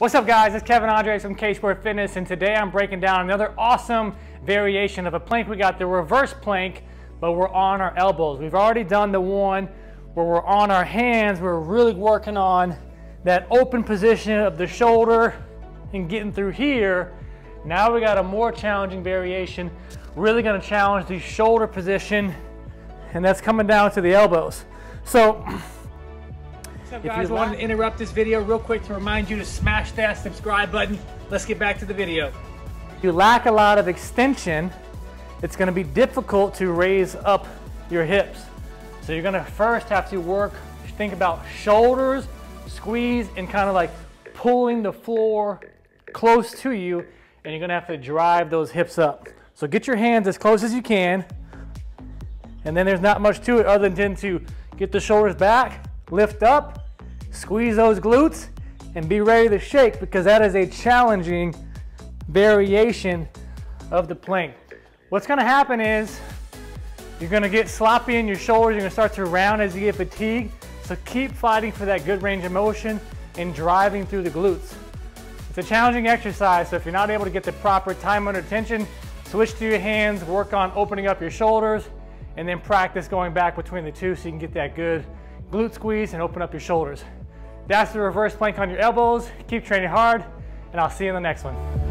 What's up guys, it's Kevin Andres from K Squared Fitness, and today I'm breaking down another awesome variation of a plank. We got the reverse plank, but we're on our elbows. We've already done the one where we're on our hands. We're really working on that open position of the shoulder and getting through here. Now we got a more challenging variation, really gonna challenge the shoulder position, and that's coming down to the elbows. So, what's up guys, I wanted to interrupt this video real quick to remind you to smash that subscribe button. Let's get back to the video. If you lack a lot of extension, it's going to be difficult to raise up your hips. So you're going to first have to think about shoulders, squeeze, and kind of like pulling the floor close to you, and you're going to have to drive those hips up. So get your hands as close as you can, and then there's not much to it other than to get the shoulders back, lift up, squeeze those glutes, and be ready to shake, because that is a challenging variation of the plank. What's gonna happen is you're gonna get sloppy in your shoulders, you're gonna start to round as you get fatigued, so keep fighting for that good range of motion and driving through the glutes. It's a challenging exercise, so if you're not able to get the proper time under tension, switch to your hands, work on opening up your shoulders, and then practice going back between the two so you can get that good glute squeeze and open up your shoulders. That's the reverse plank on your elbows. Keep training hard, and I'll see you in the next one.